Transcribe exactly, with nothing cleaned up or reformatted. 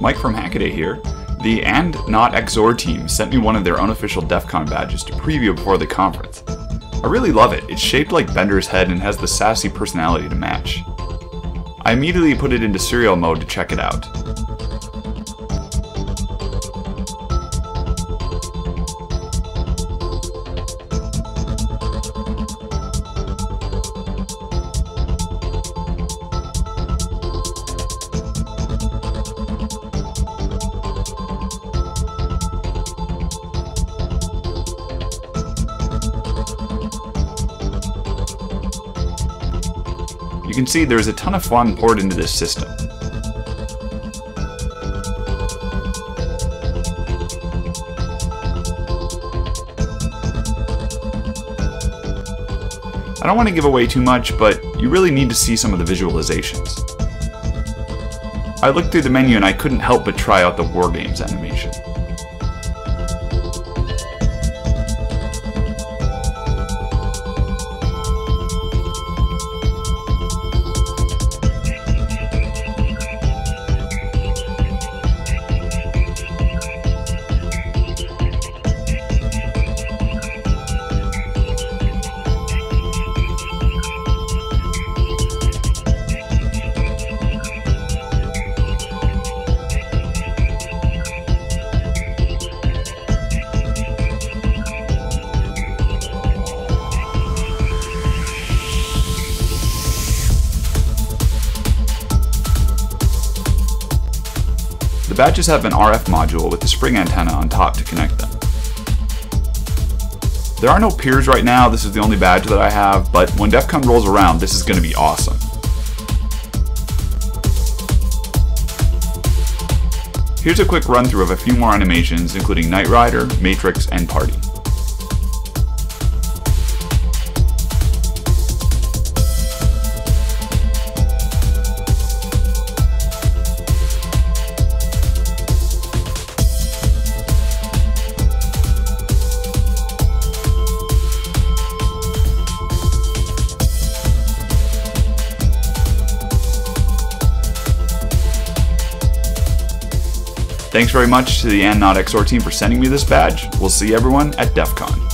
Mike from Hackaday here. The And Not X O R team sent me one of their unofficial DEF CON badges to preview before the conference. I really love it. It's shaped like Bender's head and has the sassy personality to match. I immediately put it into serial mode to check it out. You can see there's a ton of fun poured into this system. I don't want to give away too much, but you really need to see some of the visualizations. I looked through the menu and I couldn't help but try out the WarGames animation. The badges have an R F module with a spring antenna on top to connect them. There are no peers right now, this is the only badge that I have, but when DEF CON rolls around, this is going to be awesome. Here's a quick run through of a few more animations, including Knight Rider, Matrix, and Party. Thanks very much to the And Not X O R team for sending me this badge. We'll see everyone at DEF CON.